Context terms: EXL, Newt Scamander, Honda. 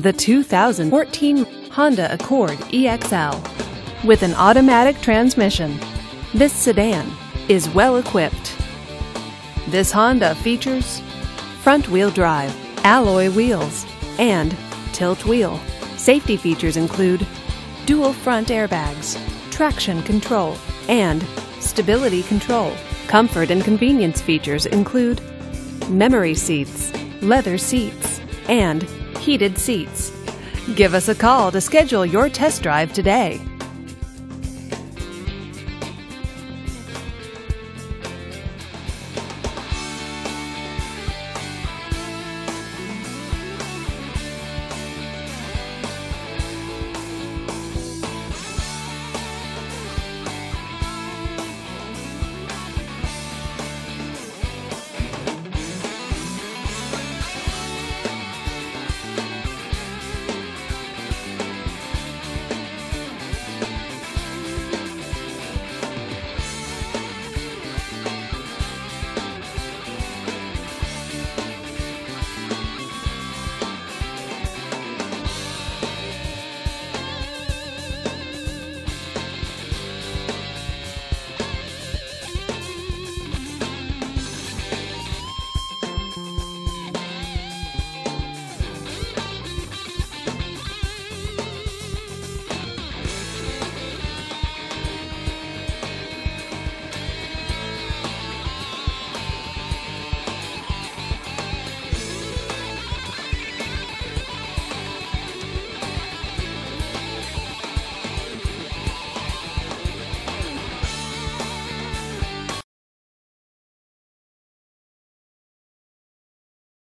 The 2014 Honda Accord EXL. With an automatic transmission, this sedan is well equipped. This Honda features front-wheel drive, alloy wheels, and tilt wheel. Safety features include dual front airbags, traction control, and stability control. Comfort and convenience features include memory seats, leather seats, and heated seats. Give us a call to schedule your test drive today.